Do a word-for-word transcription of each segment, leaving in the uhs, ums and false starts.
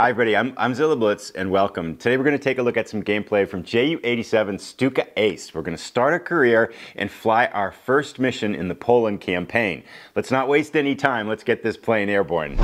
Hi everybody, I'm, I'm Zilla Blitz and welcome. Today we're going to take a look at some gameplay from Ju eighty-seven Stuka Ace. We're going to start a career and fly our first mission in the Poland campaign. Let's not waste any time, let's get this plane airborne.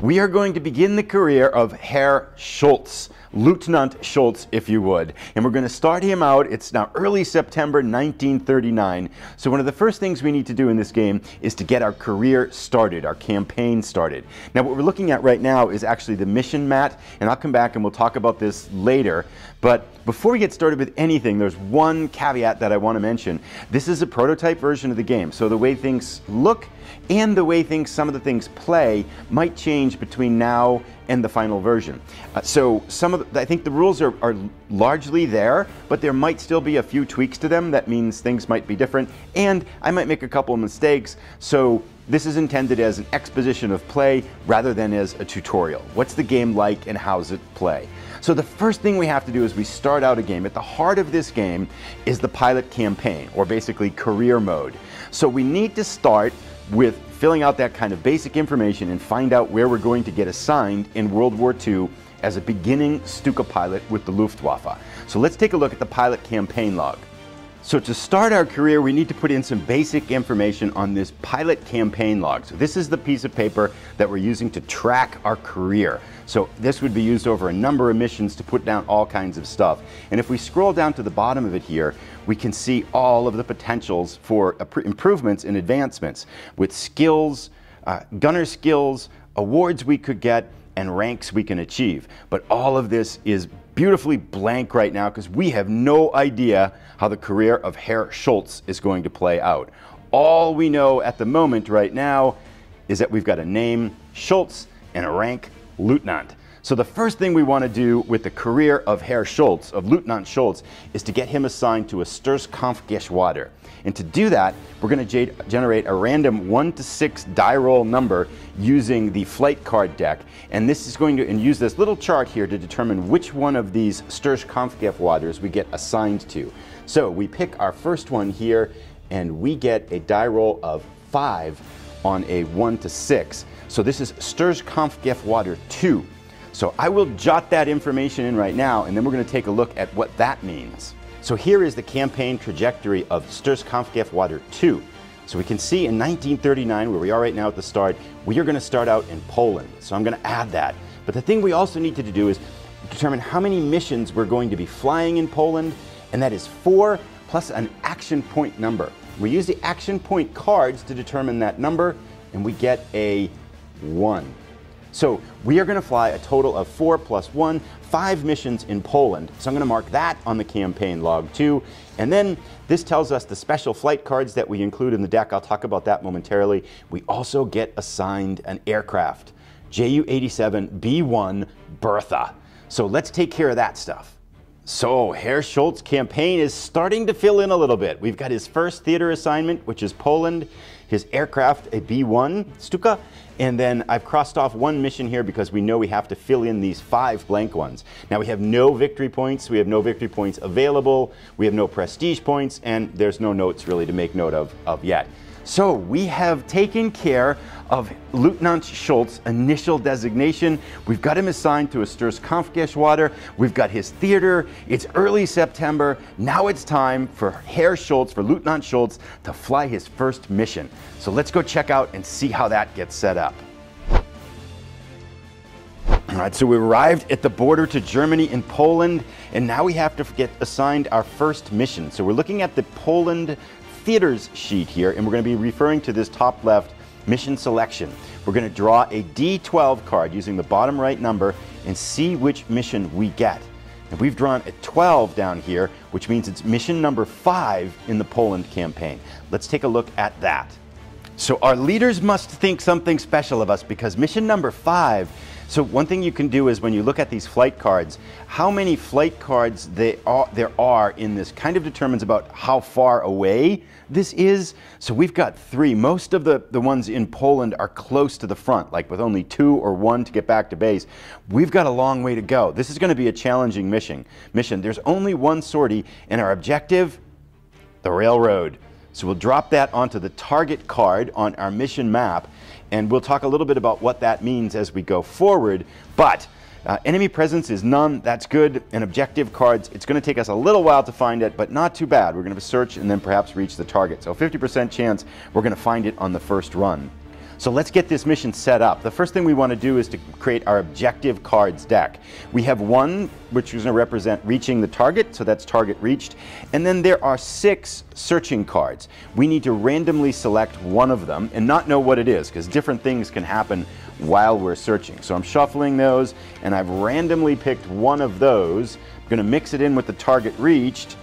We are going to begin the career of Herr Schultz, Leutnant Shultz if you would, and we're going to start him out. It's now early September nineteen thirty-nine, so one of the first things we need to do in this game is to get our career started, our campaign started. Now what we're looking at right now is actually the mission mat, and I'll come back and we'll talk about this later, but before we get started with anything, there's one caveat that I want to mention. This is a prototype version of the game, so the way things look and the way things, some of the things play might change between now and the final version. Uh, so some of the, I think the rules are, are largely there, but there might still be a few tweaks to them. That means things might be different and I might make a couple of mistakes. So this is intended as an exposition of play rather than as a tutorial. What's the game like and how's it play? So the first thing we have to do is we start out a game. At the heart of this game is the pilot campaign, or basically career mode. So we need to start with filling out that kind of basic information and find out where we're going to get assigned in World War Two as a beginning Stuka pilot with the Luftwaffe. So let's take a look at the pilot campaign log. So to start our career, we need to put in some basic information on this pilot campaign log. So this is the piece of paper that we're using to track our career. So this would be used over a number of missions to put down all kinds of stuff. And if we scroll down to the bottom of it here, we can see all of the potentials for improvements and advancements with skills, uh, gunner skills, awards we could get, and ranks we can achieve. But all of this is beautifully blank right now because we have no idea how the career of Herr Schultz is going to play out. All we know at the moment right now is that we've got a name, Schultz, and a rank, Leutnant. So the first thing we want to do with the career of Herr Schultz, of Leutnant Schultz, is to get him assigned to a Sturzkampfgeschwader. And to do that, we're going to generate a random one to six die roll number using the flight card deck. And this is going to and use this little chart here to determine which one of these Sturzkampfgeschwaders we get assigned to. So we pick our first one here, and we get a die roll of five on a one to six. So this is Sturzkampfgeschwader two. So I will jot that information in right now, and then we're going to take a look at what that means. So here is the campaign trajectory of Sturzkampfgeschwader two. So we can see in nineteen thirty-nine, where we are right now at the start, we are going to start out in Poland. So I'm going to add that. But the thing we also need to do is determine how many missions we're going to be flying in Poland, and that is four plus an action point number. We use the action point cards to determine that number, and we get a one. So we are going to fly a total of four plus one, five missions in Poland. So I'm going to mark that on the campaign log too. And then this tells us the special flight cards that we include in the deck. I'll talk about that momentarily. We also get assigned an aircraft, Ju eighty-seven B one Bertha. So let's take care of that stuff. So Herr Schultz's campaign is starting to fill in a little bit. We've got his first theater assignment, which is Poland, his aircraft, a B one Stuka, and then I've crossed off one mission here because we know we have to fill in these five blank ones. Now we have no victory points, we have no victory points available, we have no prestige points, and there's no notes really to make note of, of yet. So we have taken care of Leutnant Schultz's initial designation. We've got him assigned to a Sturzkampfgeschwader. We've got his theater. It's early September. Now it's time for Herr Schultz, for Leutnant Schultz, to fly his first mission. So let's go check out and see how that gets set up. All right, so we arrived at the border to Germany and Poland, and now we have to get assigned our first mission. So we're looking at the Poland theaters sheet here, and we're going to be referring to this top left mission selection. We're going to draw a D twelve card using the bottom right number and see which mission we get. And we've drawn a twelve down here, which means it's mission number five in the Poland campaign. Let's take a look at that. So our leaders must think something special of us because mission number five. So one thing you can do is when you look at these flight cards, how many flight cards they are, there are in this kind of determines about how far away this is. So we've got three. Most of the, the ones in Poland are close to the front, like with only two or one to get back to base. We've got a long way to go. This is going to be a challenging mission. mission. There's only one sortie, and our objective, the railroad. So we'll drop that onto the target card on our mission map, and we'll talk a little bit about what that means as we go forward. But uh, enemy presence is none, that's good, and objective cards, it's going to take us a little while to find it, but not too bad. We're going to search and then perhaps reach the target. So fifty percent chance we're going to find it on the first run. So let's get this mission set up. The first thing we want to do is to create our objective cards deck. We have one which is going to represent reaching the target, so that's target reached. And then there are six searching cards. We need to randomly select one of them and not know what it is, because different things can happen while we're searching. So I'm shuffling those and I've randomly picked one of those. I'm going to mix it in with the target reached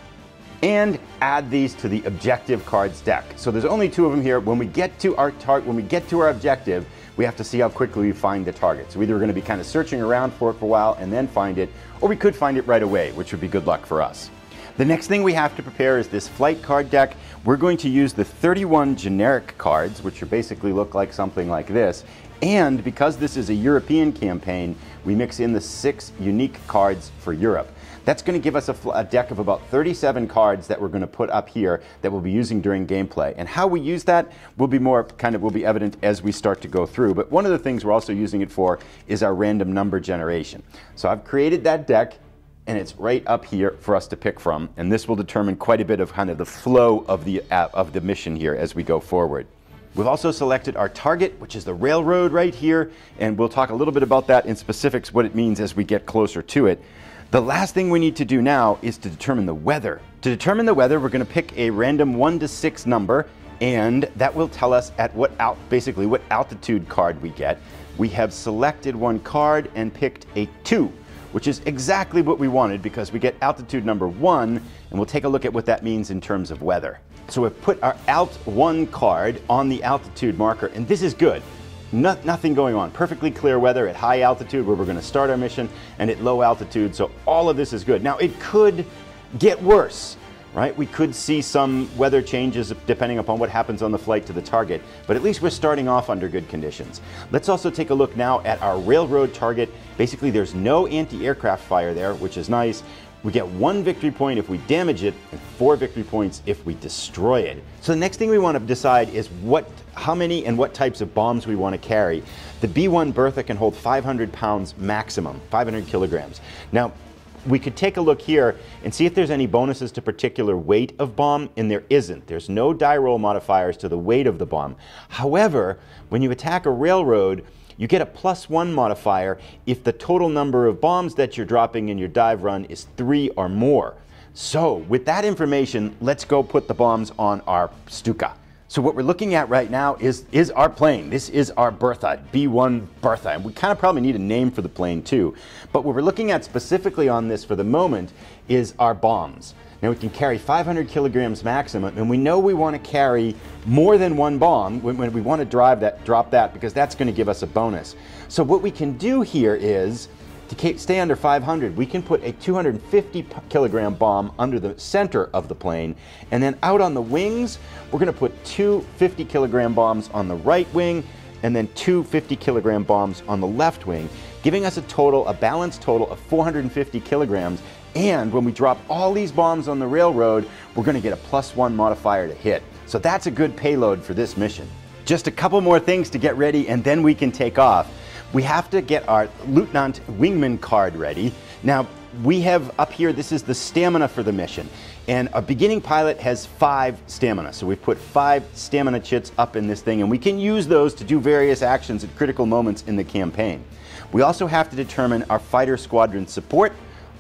and add these to the objective cards deck. So there's only two of them here. When we get to our target, when we get to our objective, we have to see how quickly we find the target. So either we're going to be kind of searching around for it for a while and then find it, or we could find it right away, which would be good luck for us. The next thing we have to prepare is this flight card deck. We're going to use the thirty-one generic cards, which basically look like something like this. And because this is a European campaign, we mix in the six unique cards for Europe. That's going to give us a, a deck of about thirty-seven cards that we're going to put up here that we'll be using during gameplay. And how we use that will be more kind of will be evident as we start to go through. But one of the things we're also using it for is our random number generation. So I've created that deck, and it's right up here for us to pick from. And this will determine quite a bit of kind of the flow of the uh, of the mission here as we go forward. We've also selected our target, which is the railroad right here, and we'll talk a little bit about that in specifics, what it means as we get closer to it. The last thing we need to do now is to determine the weather. To determine the weather, we're going to pick a random one to six number, and that will tell us at what out, basically what altitude card we get. We have selected one card and picked a two, which is exactly what we wanted because we get altitude number one, and we'll take a look at what that means in terms of weather. So we've put our Alt one card on the altitude marker, and this is good. No, nothing going on. Perfectly clear weather at high altitude where we're going to start our mission, and at low altitude, so all of this is good. Now, it could get worse, right? We could see some weather changes depending upon what happens on the flight to the target, but at least we're starting off under good conditions. Let's also take a look now at our railroad target. Basically, there's no anti-aircraft fire there, which is nice. We get one victory point if we damage it, and four victory points if we destroy it. So the next thing we want to decide is what, how many and what types of bombs we want to carry. The B one Bertha can hold five hundred pounds maximum, five hundred kilograms. Now, we could take a look here and see if there's any bonuses to particular weight of bomb, and there isn't. There's no die roll modifiers to the weight of the bomb. However, when you attack a railroad, you get a plus one modifier if the total number of bombs that you're dropping in your dive run is three or more. So with that information, let's go put the bombs on our Stuka. So what we're looking at right now is, is our plane. This is our Bertha, B one Bertha. And we kind of probably need a name for the plane too. But what we're looking at specifically on this for the moment is our bombs. Now we can carry five hundred kilograms maximum, and we know we want to carry more than one bomb when, when we want to drive that, drop that, because that's going to give us a bonus. So what we can do here is, to stay under five hundred, we can put a two hundred fifty kilogram bomb under the center of the plane, and then out on the wings, we're going to put two fifty kilogram bombs on the right wing, and then two fifty kilogram bombs on the left wing, giving us a total, a balanced total of four hundred fifty kilograms. And when we drop all these bombs on the railroad, we're going to get a plus one modifier to hit. So that's a good payload for this mission. Just a couple more things to get ready, and then we can take off. We have to get our Leutnant Wingman card ready. Now, we have up here, this is the stamina for the mission. And a beginning pilot has five stamina. So we've put five stamina chits up in this thing, and we can use those to do various actions at critical moments in the campaign. We also have to determine our fighter squadron support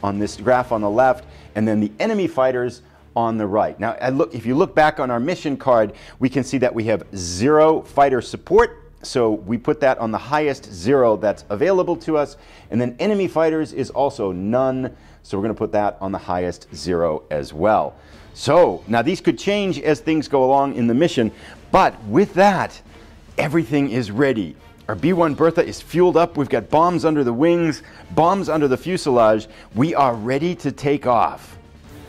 on this graph on the left, and then the enemy fighters on the right. Now, I look, if you look back on our mission card, we can see that we have zero fighter support. So we put that on the highest zero that's available to us. And then enemy fighters is also none. So we're going to put that on the highest zero as well. So now these could change as things go along in the mission. But with that, everything is ready. Our B one Bertha is fueled up. We've got bombs under the wings, bombs under the fuselage. We are ready to take off.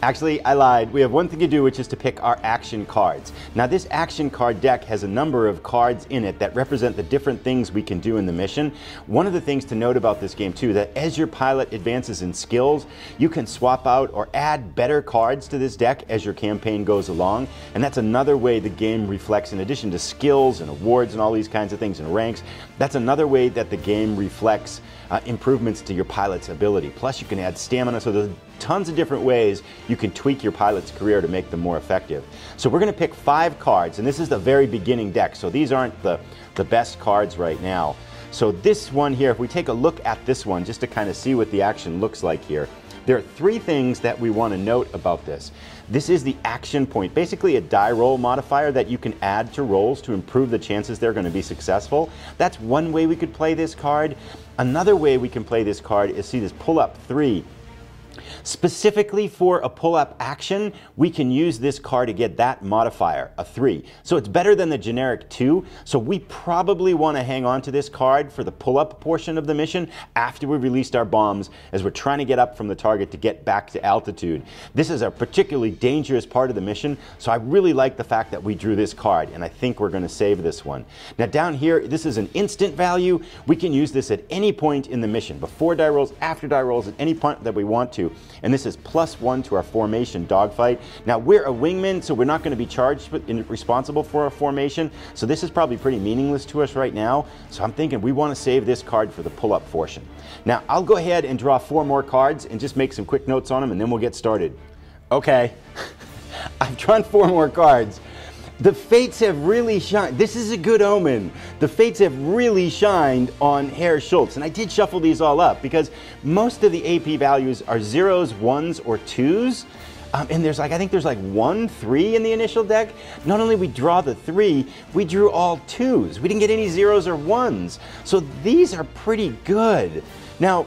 Actually, I lied. We have one thing to do, which is to pick our action cards. Now, this action card deck has a number of cards in it that represent the different things we can do in the mission. One of the things to note about this game, too, that as your pilot advances in skills, you can swap out or add better cards to this deck as your campaign goes along. And that's another way the game reflects, in addition to skills and awards and all these kinds of things and ranks, that's another way that the game reflects uh, improvements to your pilot's ability. Plus, you can add stamina, so there's tons of different ways you can tweak your pilot's career to make them more effective. So we're going to pick five cards, and this is the very beginning deck, so these aren't the, the best cards right now. So this one here, if we take a look at this one, just to kind of see what the action looks like here, there are three things that we want to note about this. This is the action point, basically a die roll modifier that you can add to rolls to improve the chances they're going to be successful. That's one way we could play this card. Another way we can play this card is, see this pull up three. Specifically for a pull-up action, we can use this card to get that modifier, a three. So it's better than the generic two, so we probably want to hang on to this card for the pull-up portion of the mission after we released our bombs, as we're trying to get up from the target to get back to altitude. This is a particularly dangerous part of the mission, so I really like the fact that we drew this card, and I think we're going to save this one. Now down here, this is an instant value. We can use this at any point in the mission, before die rolls, after die rolls, at any point that we want to. And this is plus one to our formation dogfight. Now we're a wingman, so we're not going to be charged and responsible for our formation, so this is probably pretty meaningless to us right now. So I'm thinking we want to save this card for the pull-up portion. Now I'll go ahead and draw four more cards and just make some quick notes on them, and then we'll get started. Okay, I've drawn four more cards. The fates have really shined. This is a good omen. The fates have really shined on Herr Schultz. And I did shuffle these all up because most of the A P values are zeros, ones, or twos. Um, and there's like, I think there's like one, three in the initial deck. Not only we draw the three, we drew all twos. We didn't get any zeros or ones. So these are pretty good. Now,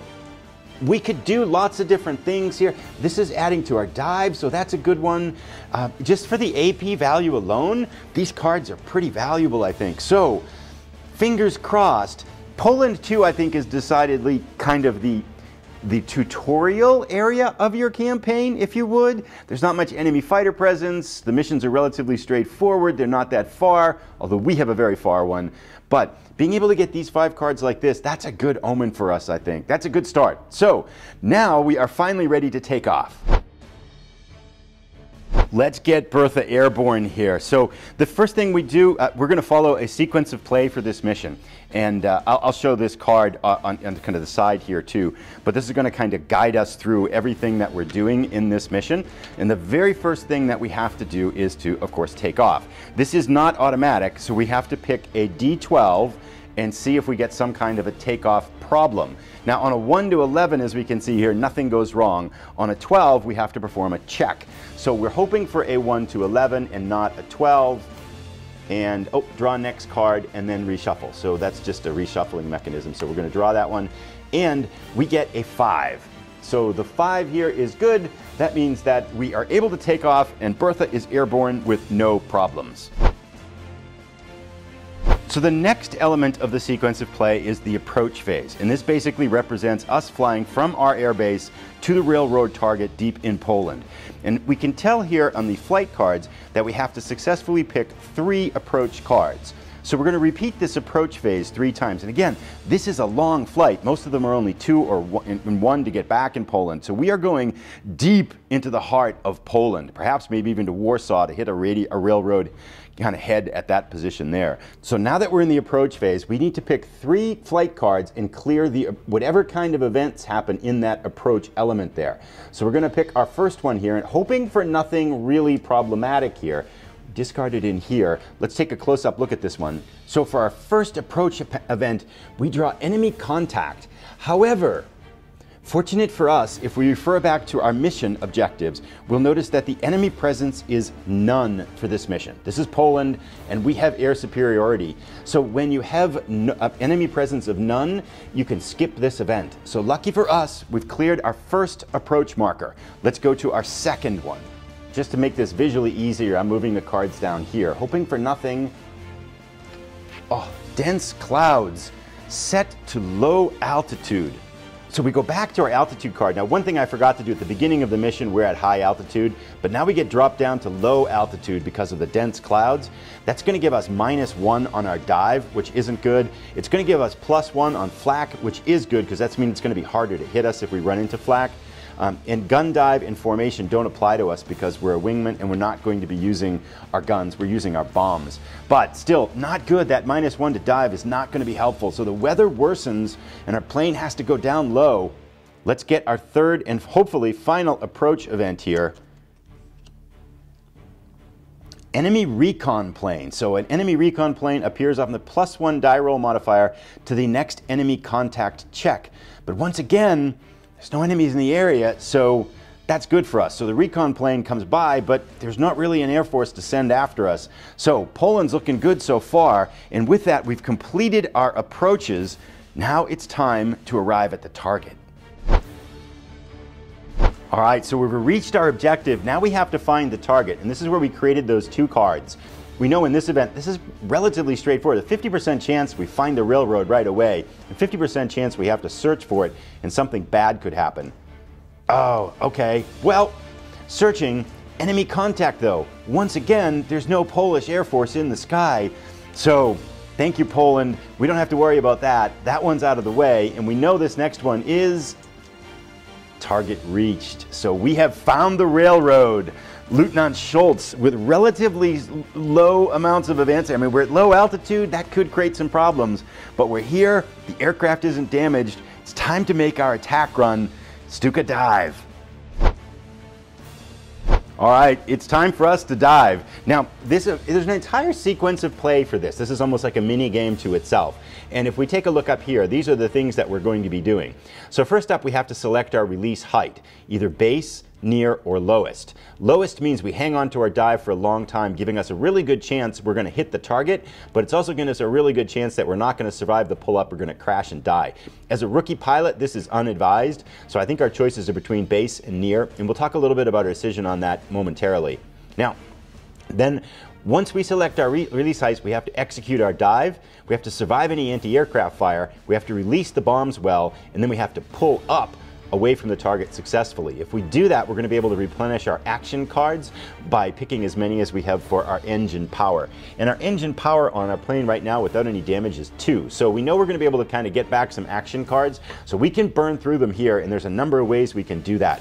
we could do lots of different things here. This is adding to our dive, so that's a good one. Uh, just for the A P value alone, these cards are pretty valuable, I think. So, fingers crossed. Poland two, I think, is decidedly kind of the the tutorial area of your campaign, if you would. There's not much enemy fighter presence. The missions are relatively straightforward. They're not that far, although we have a very far one. But being able to get these five cards like this, that's a good omen for us, I think. That's a good start. So now we are finally ready to take off. Let's get Bertha airborne here. So the first thing we do, uh, we're going to follow a sequence of play for this mission. And uh, I'll, I'll show this card uh, on, on kind of the side here too. But this is going to kind of guide us through everything that we're doing in this mission. And the very first thing that we have to do is to, of course, take off. This is not automatic, so we have to pick a D twelve and see if we get some kind of a takeoff problem. Now on a one to eleven, as we can see here, nothing goes wrong. On a twelve, we have to perform a check. So we're hoping for a one to eleven and not a twelve. And, oh, draw next card and then reshuffle. So that's just a reshuffling mechanism. So we're gonna draw that one. And we get a five. So the five here is good. That means that we are able to take off, and Bertha is airborne with no problems. So the next element of the sequence of play is the approach phase, and this basically represents us flying from our airbase to the railroad target deep in Poland. And we can tell here on the flight cards that we have to successfully pick three approach cards. So we're going to repeat this approach phase three times. And again, this is a long flight. Most of them are only two or one to get back in Poland. So we are going deep into the heart of Poland, perhaps maybe even to Warsaw, to hit a, radio, a railroad kind of head at that position there. So now that we're in the approach phase, we need to pick three flight cards and clear the whatever kind of events happen in that approach element there. So we're going to pick our first one here, and hoping for nothing really problematic here. Discarded in here. Let's take a close-up look at this one. So for our first approach event, we draw enemy contact. However, fortunate for us, if we refer back to our mission objectives, we'll notice that the enemy presence is none for this mission. This is Poland, and we have air superiority. So when you have no, uh, enemy presence of none, you can skip this event. So lucky for us, we've cleared our first approach marker. Let's go to our second one. Just to make this visually easier, I'm moving the cards down here, hoping for nothing. Oh, dense clouds set to low altitude. So we go back to our altitude card. Now, one thing I forgot to do at the beginning of the mission, we're at high altitude, but now we get dropped down to low altitude because of the dense clouds. That's gonna give us minus one on our dive, which isn't good. It's gonna give us plus one on flak, which is good, because that's mean it's gonna be harder to hit us if we run into flak. Um, and gun dive and formation don't apply to us because we're a wingman and we're not going to be using our guns, we're using our bombs. But still, not good. That minus one to dive is not going to be helpful. So the weather worsens and our plane has to go down low. Let's get our third and hopefully final approach event here. Enemy recon plane. So an enemy recon plane appears on the plus one die roll modifier to the next enemy contact check. But once again, there's no enemies in the area, so that's good for us. So the recon plane comes by, but there's not really an Air Force to send after us. So Poland's looking good so far, and with that, we've completed our approaches. Now it's time to arrive at the target. All right, so we've reached our objective. Now we have to find the target, and this is where we created those two cards. We know in this event, this is relatively straightforward. A fifty percent chance we find the railroad right away, and fifty percent chance we have to search for it, and something bad could happen. Oh, okay. Well, searching, enemy contact though. Once again, there's no Polish Air Force in the sky. So, thank you, Poland. We don't have to worry about that. That one's out of the way, and we know this next one is target reached. So we have found the railroad. Lieutenant Schultz, with relatively low amounts of advance. I mean, we're at low altitude, that could create some problems, but we're here, the aircraft isn't damaged. It's time to make our attack run. Stuka dive. All right, it's time for us to dive. Now, this uh, there's an entire sequence of play for this. This is almost like a mini game to itself. And if we take a look up here, these are the things that we're going to be doing. So first up, we have to select our release height, either base, near, or lowest. Lowest means we hang on to our dive for a long time, giving us a really good chance we're gonna hit the target, but it's also giving us a really good chance that we're not gonna survive the pull-up, we're gonna crash and die. As a rookie pilot, this is unadvised, so I think our choices are between base and near, and we'll talk a little bit about our decision on that momentarily. Now, then, once we select our re release heights, we have to execute our dive, we have to survive any anti-aircraft fire, we have to release the bombs well, and then we have to pull up away from the target successfully. If we do that, we're gonna be able to replenish our action cards by picking as many as we have for our engine power. And our engine power on our plane right now without any damage is two. So we know we're gonna be able to kind of get back some action cards, so we can burn through them here, and there's a number of ways we can do that.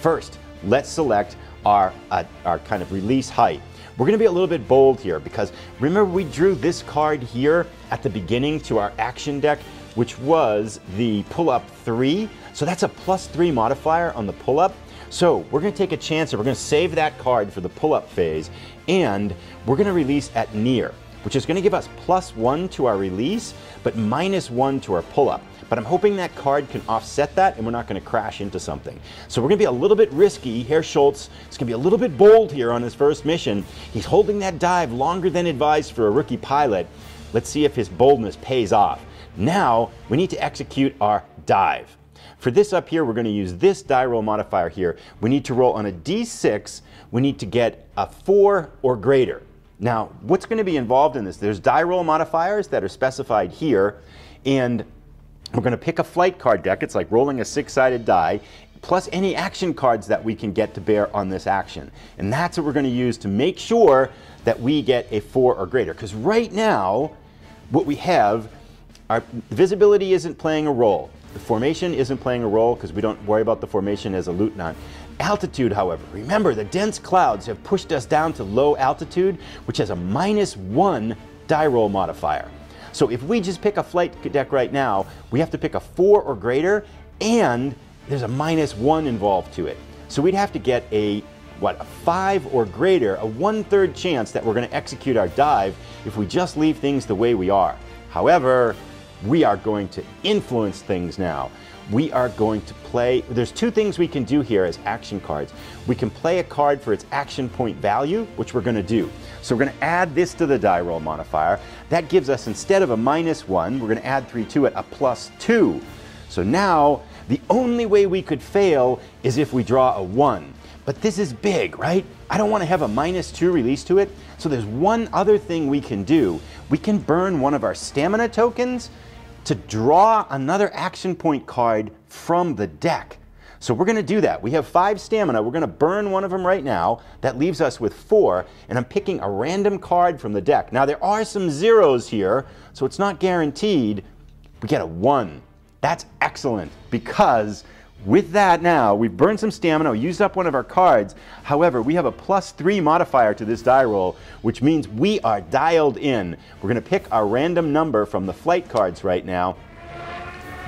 First, let's select our, uh, our kind of release height. We're gonna be a little bit bold here because remember we drew this card here at the beginning to our action deck, which was the pull-up three. So that's a plus three modifier on the pull-up. So we're gonna take a chance and we're gonna save that card for the pull-up phase, and we're gonna release at near, which is gonna give us plus one to our release, but minus one to our pull-up. But I'm hoping that card can offset that and we're not gonna crash into something. So we're gonna be a little bit risky. Herr Schultz is gonna be a little bit bold here on his first mission. He's holding that dive longer than advised for a rookie pilot. Let's see if his boldness pays off. Now, we need to execute our dive. For this up here, we're gonna use this die roll modifier here. We need to roll on a D six. We need to get a four or greater. Now, what's gonna be involved in this? There's die roll modifiers that are specified here, and we're gonna pick a flight card deck. It's like rolling a six-sided die, plus any action cards that we can get to bear on this action. And that's what we're gonna use to make sure that we get a four or greater. Because right now, what we have, our visibility isn't playing a role. The formation isn't playing a role because we don't worry about the formation as a lieutenant. Altitude, however, remember the dense clouds have pushed us down to low altitude, which has a minus one die roll modifier. So if we just pick a flight deck right now, we have to pick a four or greater, and there's a minus one involved to it. So we'd have to get a, what, a five or greater, a one-third chance that we're gonna execute our dive if we just leave things the way we are. However, we are going to influence things now. We are going to play, there's two things we can do here as action cards. We can play a card for its action point value, which we're gonna do. So we're gonna add this to the die roll modifier. That gives us, instead of a minus one, we're gonna add three to it, a plus two. So now, the only way we could fail is if we draw a one. But this is big, right? I don't wanna have a minus two release to it. So there's one other thing we can do. We can burn one of our stamina tokens to draw another action point card from the deck. So we're going to do that. We have five stamina. We're going to burn one of them right now. That leaves us with four, and I'm picking a random card from the deck. Now there are some zeros here, so it's not guaranteed. We get a one. That's excellent, because with that now, we've burned some stamina, we used up one of our cards. However, we have a plus three modifier to this die roll, which means we are dialed in. We're going to pick a random number from the flight cards right now.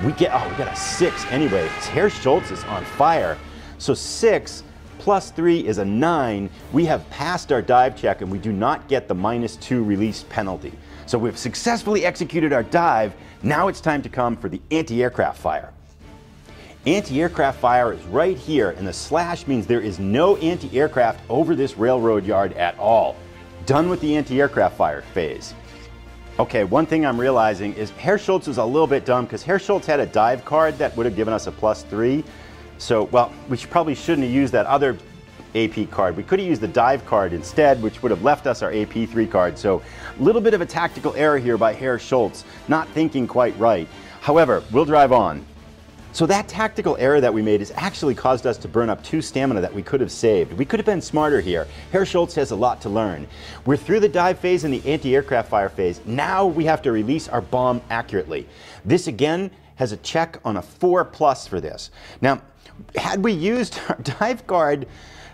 We get, oh, we got a six anyway. Herr Schultz is on fire. So six plus three is a nine. We have passed our dive check and we do not get the minus two release penalty. So we've successfully executed our dive. Now it's time to come for the anti-aircraft fire. Anti-aircraft fire is right here, and the slash means there is no anti-aircraft over this railroad yard at all. Done with the anti-aircraft fire phase. Okay, one thing I'm realizing is Herr Schultz is a little bit dumb, because Herr Schultz had a dive card that would have given us a plus three. So, well, we probably shouldn't have used that other A P card. We could have used the dive card instead, which would have left us our A P three card. So, a little bit of a tactical error here by Herr Schultz, not thinking quite right. However, we'll drive on. So that tactical error that we made has actually caused us to burn up two stamina that we could have saved. We could have been smarter here. Herr Schultz has a lot to learn. We're through the dive phase and the anti-aircraft fire phase. Now we have to release our bomb accurately. This again has a check on a four plus for this. Now, had we used our dive card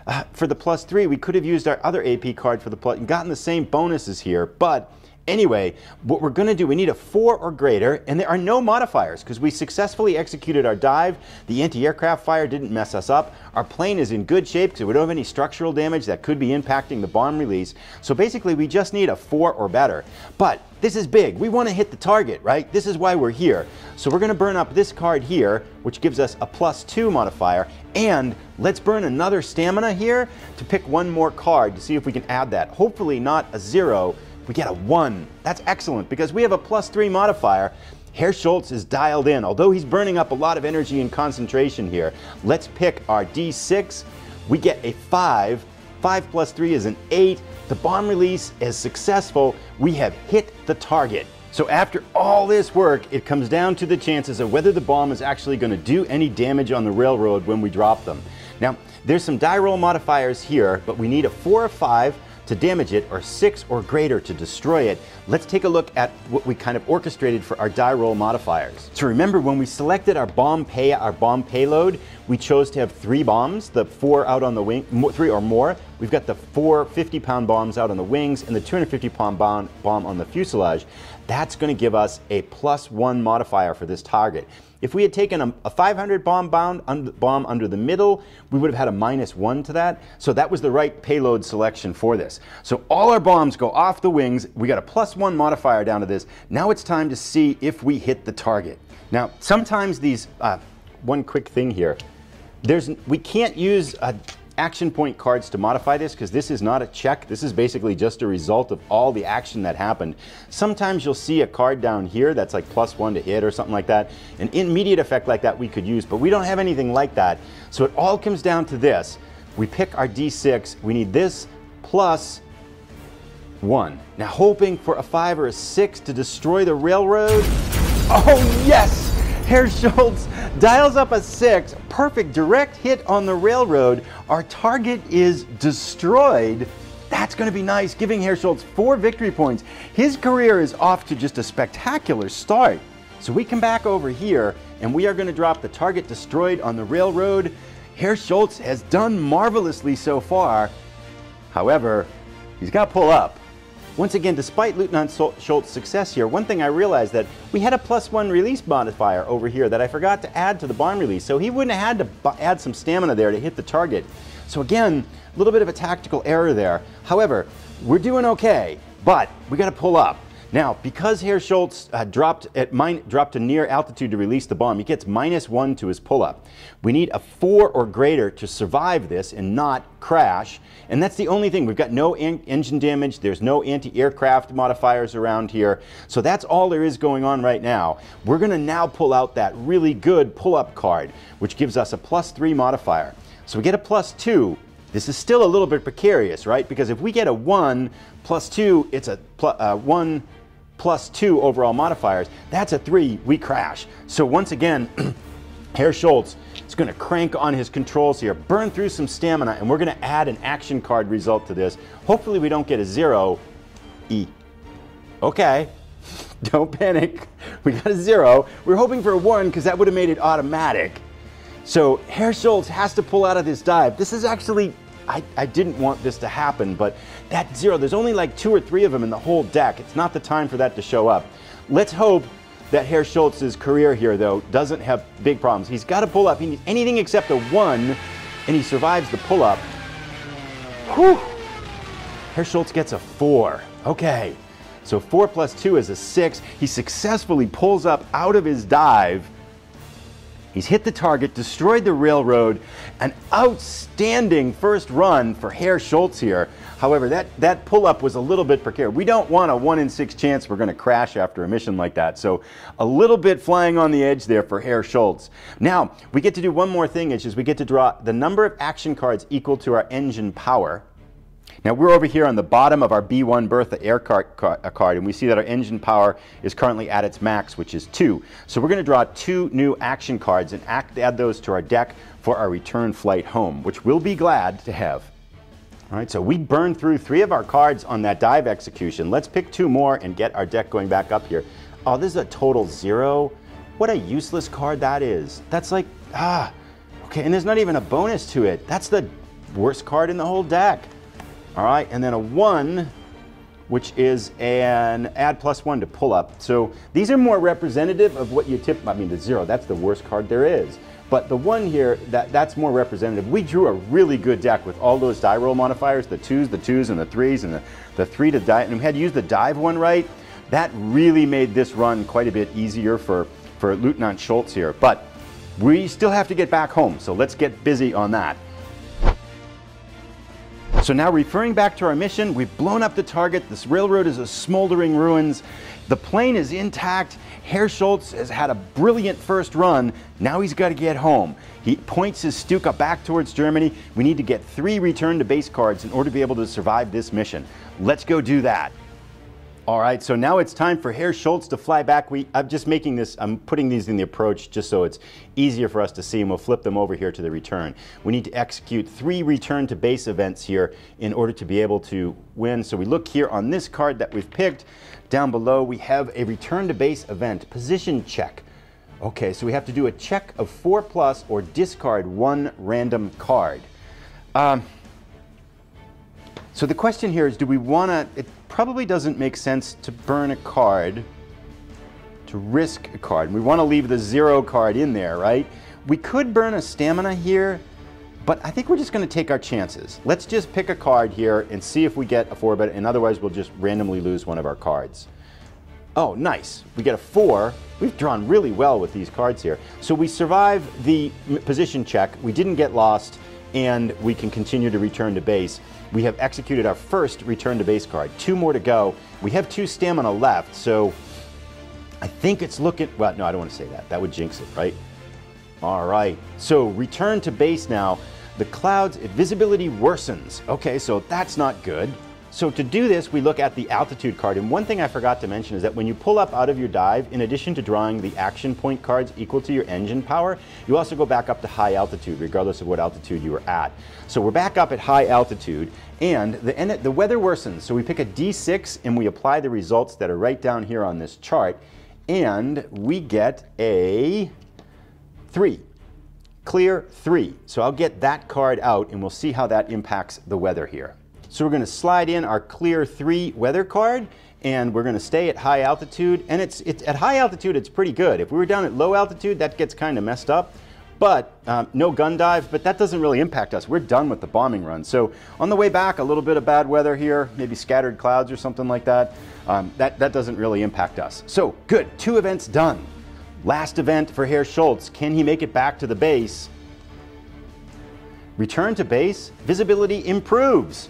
uh, for the plus three, we could have used our other A P card for the plus and gotten the same bonuses here, but anyway, what we're going to do, we need a four or greater, and there are no modifiers because we successfully executed our dive. The anti-aircraft fire didn't mess us up. Our plane is in good shape because we don't have any structural damage that could be impacting the bomb release. So basically, we just need a four or better. But this is big. We want to hit the target, right? This is why we're here. So we're going to burn up this card here, which gives us a plus two modifier, and let's burn another stamina here to pick one more card to see if we can add that. Hopefully not a zero. We get a one. That's excellent, because we have a plus three modifier. Herr Schultz is dialed in. Although he's burning up a lot of energy and concentration here, let's pick our D six. We get a five. Five plus three is an eight. The bomb release is successful. We have hit the target. So after all this work, it comes down to the chances of whether the bomb is actually going to do any damage on the railroad when we drop them. Now, there's some die roll modifiers here, but we need a four or five to damage it, or six or greater to destroy it. Let's take a look at what we kind of orchestrated for our die roll modifiers. So remember, when we selected our bomb pay, our bomb payload, we chose to have three bombs, the four out on the wing, three or more. We've got the four fifty pound bombs out on the wings and the two hundred fifty pound bomb, bomb on the fuselage. That's gonna give us a plus one modifier for this target. If we had taken a, a five hundred bomb bound un, bomb under the middle, we would have had a minus one to that. So that was the right payload selection for this. So all our bombs go off the wings. We got a plus one modifier down to this. Now it's time to see if we hit the target. Now, sometimes these, uh, one quick thing here, there's, we can't use a, action point cards to modify this, because this is not a check. This is basically just a result of all the action that happened. Sometimes you'll see a card down here that's like plus one to hit or something like that. An immediate effect like that we could use, but we don't have anything like that. So it all comes down to this. We pick our D six. We need this plus one. Now, hoping for a five or a six to destroy the railroad. Oh yes! Herr Schultz dials up a six, perfect direct hit on the railroad. Our target is destroyed. That's gonna be nice, giving Herr Schultz four victory points. His career is off to just a spectacular start. So we come back over here and we are gonna drop the target destroyed on the railroad. Herr Schultz has done marvelously so far. However, he's gotta pull up. Once again, despite Lieutenant Schultz's success here, one thing I realized that we had a plus one release modifier over here that I forgot to add to the bomb release, so he wouldn't have had to add some stamina there to hit the target. So again, a little bit of a tactical error there. However, we're doing okay, but we gotta pull up. Now, because Herr Schultz uh, dropped at mine, dropped to near altitude to release the bomb, he gets minus one to his pull-up. We need a four or greater to survive this and not crash, and that's the only thing. We've got no en engine damage, there's no anti-aircraft modifiers around here, so that's all there is going on right now. We're gonna now pull out that really good pull-up card, which gives us a plus three modifier. So we get a plus two. This is still a little bit precarious, right? Because if we get a one plus two, it's a pl- uh, one plus two overall modifiers. That's a three, we crash. So once again, Herr Schultz is gonna crank on his controls here, burn through some stamina, and we're gonna add an action card result to this. Hopefully we don't get a zero. E. Okay, don't panic. We got a zero. We were hoping for a one because that would have made it automatic. So Herr Schultz has to pull out of this dive. This is actually, I, I didn't want this to happen, but that zero, there's only like two or three of them in the whole deck. It's not the time for that to show up. Let's hope that Herr Schultz's career here, though, doesn't have big problems. He's got to pull up. He needs anything except a one, and he survives the pull up. Whew. Herr Schultz gets a four. Okay, so four plus two is a six. He successfully pulls up out of his dive. He's hit the target, destroyed the railroad. An outstanding first run for Herr Schultz here. However, that, that pull-up was a little bit precarious. We don't want a one in six chance we're gonna crash after a mission like that. So a little bit flying on the edge there for Herr Schultz. Now, we get to do one more thing, which is we get to draw the number of action cards equal to our engine power. Now we're over here on the bottom of our B one Bertha air card, card, and we see that our engine power is currently at its max, which is two. So we're going to draw two new action cards and act, add those to our deck for our return flight home, which we'll be glad to have. All right, so we burned through three of our cards on that dive execution. Let's pick two more and get our deck going back up here. Oh, this is a total zero. What a useless card that is. That's like, ah, okay, and there's not even a bonus to it. That's the worst card in the whole deck. All right, and then a one, which is an add plus one to pull up. So these are more representative of what you tip, I mean the zero, that's the worst card there is. But the one here, that, that's more representative. We drew a really good deck with all those die roll modifiers, the twos, the twos, and the threes, and the, the three to die, and we had used the dive one right. That really made this run quite a bit easier for, for Lieutenant Schultz here. But we still have to get back home, so let's get busy on that. So now referring back to our mission, we've blown up the target. This railroad is a smoldering ruins. The plane is intact. Herr Schultz has had a brilliant first run. Now he's got to get home. He points his Stuka back towards Germany. We need to get three return to base cards in order to be able to survive this mission. Let's go do that. All right, so now it's time for Herr Schultz to fly back. We, I'm just making this, I'm putting these in the approach just so it's easier for us to see, and we'll flip them over here to the return. We need to execute three return to base events here in order to be able to win. So we look here on this card that we've picked. Down below, we have a return to base event, position check. Okay, so we have to do a check of four plus or discard one random card. Um, so the question here is, do we wanna, it, probably doesn't make sense to burn a card, to risk a card. We want to leave the zero card in there, right? We could burn a stamina here, but I think we're just going to take our chances. Let's just pick a card here and see if we get a four, but and otherwise we'll just randomly lose one of our cards. Oh, nice. We get a four. We've drawn really well with these cards here. So we survive the position check. We didn't get lost, and we can continue to return to base. We have executed our first return to base card. Two more to go. We have two stamina left, so I think it's looking, well, no, I don't want to say that. That would jinx it, right? All right, so return to base now. The clouds, visibility worsens. Okay, so that's not good. So to do this, we look at the altitude card. And one thing I forgot to mention is that when you pull up out of your dive, in addition to drawing the action point cards equal to your engine power, you also go back up to high altitude, regardless of what altitude you were at. So we're back up at high altitude, and the, and the weather worsens. So we pick a D six, and we apply the results that are right down here on this chart, and we get a three. Clear three. So I'll get that card out, and we'll see how that impacts the weather here. So we're going to slide in our clear three weather card, and we're going to stay at high altitude. And it's, it's at high altitude, it's pretty good. If we were down at low altitude, that gets kind of messed up. But um, no gun dive, but that doesn't really impact us. We're done with the bombing run. So on the way back, a little bit of bad weather here, maybe scattered clouds or something like that. Um, that, that doesn't really impact us. So good, two events done. Last event for Herr Schultz. Can he make it back to the base? Return to base, visibility improves.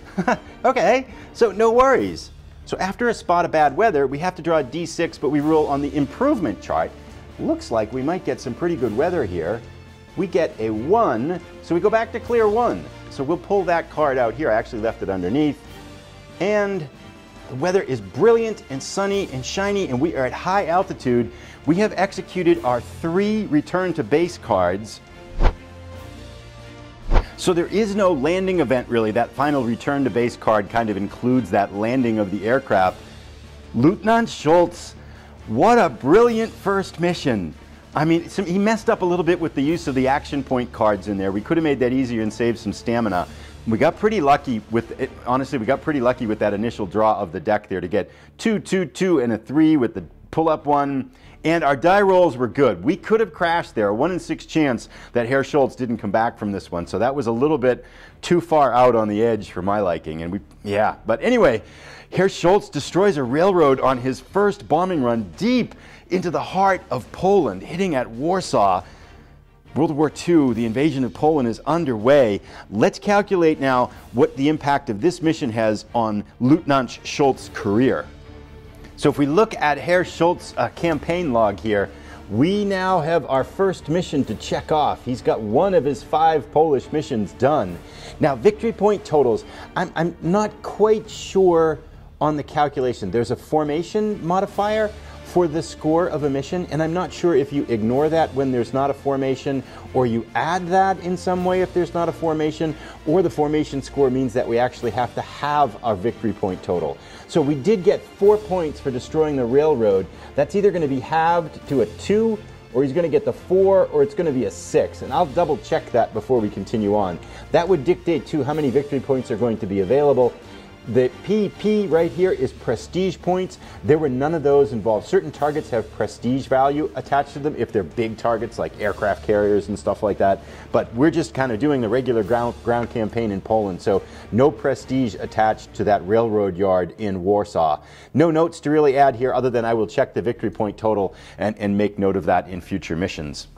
Okay, so no worries. So after a spot of bad weather, we have to draw a D six, but we roll on the improvement chart. Looks like we might get some pretty good weather here. We get a one, so we go back to clear one. So we'll pull that card out here. I actually left it underneath. And The weather is brilliant and sunny and shiny, and we are at high altitude. We have executed our three return to base cards. So there is no landing event really. That final return to base card kind of includes that landing of the aircraft. Leutnant Shultz, what a brilliant first mission. I mean, some, he messed up a little bit with the use of the action point cards in there. We could have made that easier and saved some stamina. We got pretty lucky with it. Honestly, we got pretty lucky with that initial draw of the deck there to get two, two, two, and a three with the pull-up one. And our die rolls were good. We could have crashed there. A one in six chance that Herr Schultz didn't come back from this one. So that was a little bit too far out on the edge for my liking. And we, yeah. But anyway, Herr Schultz destroys a railroad on his first bombing run deep into the heart of Poland, hitting at Warsaw. World War Two, the invasion of Poland is underway. Let's calculate now what the impact of this mission has on Leutnant Schultz's career. So if we look at Herr Schultz's uh, campaign log here, we now have our first mission to check off. He's got one of his five Polish missions done. Now, victory point totals, I'm, I'm not quite sure on the calculation. There's a formation modifier for the score of a mission, and I'm not sure if you ignore that when there's not a formation, or you add that in some way if there's not a formation, or the formation score means that we actually have to have our victory point total. So we did get four points for destroying the railroad. That's either going to be halved to a two, or he's going to get the four, or it's going to be a six, and I'll double check that before we continue on. That would dictate too how many victory points are going to be available. The P P right here is prestige points. There were none of those involved. Certain targets have prestige value attached to them if they're big targets like aircraft carriers and stuff like that. But we're just kind of doing the regular ground, ground campaign in Poland, so no prestige attached to that railroad yard in Warsaw. No notes to really add here other than I will check the victory point total and, and make note of that in future missions.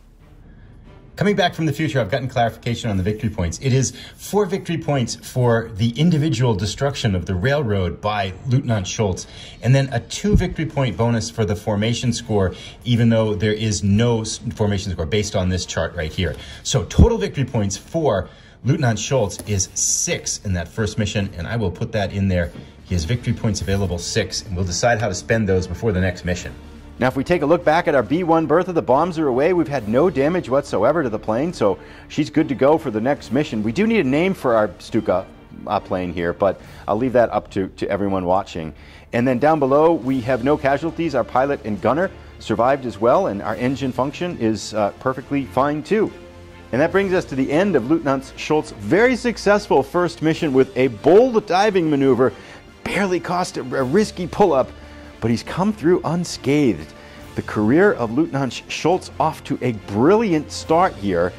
Coming back from the future, I've gotten clarification on the victory points. It is four victory points for the individual destruction of the railroad by Leutnant Schultz, and then a two victory point bonus for the formation score, even though there is no formation score based on this chart right here. So total victory points for Leutnant Schultz is six in that first mission, and I will put that in there. He has victory points available six, and we'll decide how to spend those before the next mission. Now, if we take a look back at our B one Bertha, the bombs are away. We've had no damage whatsoever to the plane, so she's good to go for the next mission. We do need a name for our Stuka uh, plane here, but I'll leave that up to, to everyone watching. And then down below, we have no casualties. Our pilot and gunner survived as well, and our engine function is uh, perfectly fine too. And that brings us to the end of Leutnant Schultz's very successful first mission with a bold diving maneuver, barely cost a risky pull-up, but he's come through unscathed. The career of Leutnant Schultz off to a brilliant start here.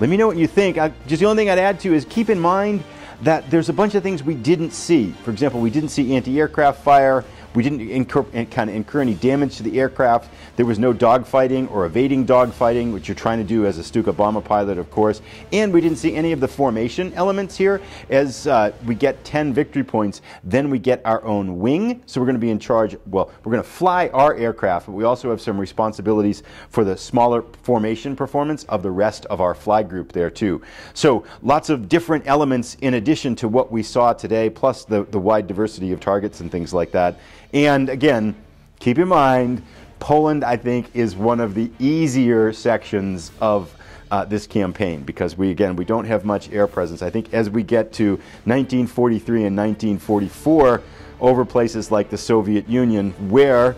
Let me know what you think. I, just the only thing I'd add to is keep in mind that there's a bunch of things we didn't see. For example, we didn't see anti-aircraft fire. We didn't incur, kind of incur any damage to the aircraft. There was no dogfighting or evading dogfighting, which you're trying to do as a Stuka bomber pilot, of course. And we didn't see any of the formation elements here. As uh, we get ten victory points, then we get our own wing. So we're going to be in charge. Well, we're going to fly our aircraft, but we also have some responsibilities for the smaller formation performance of the rest of our fly group there, too. So lots of different elements in addition to what we saw today, plus the, the wide diversity of targets and things like that. And again, keep in mind, Poland, I think, is one of the easier sections of uh, this campaign because we, again, we don't have much air presence. I think as we get to nineteen forty-three and nineteen forty-four, over places like the Soviet Union, where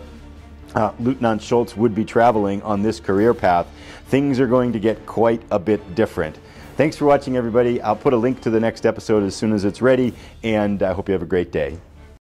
uh, Leutnant Schultz would be traveling on this career path, things are going to get quite a bit different. Thanks for watching, everybody. I'll put a link to the next episode as soon as it's ready, and I hope you have a great day.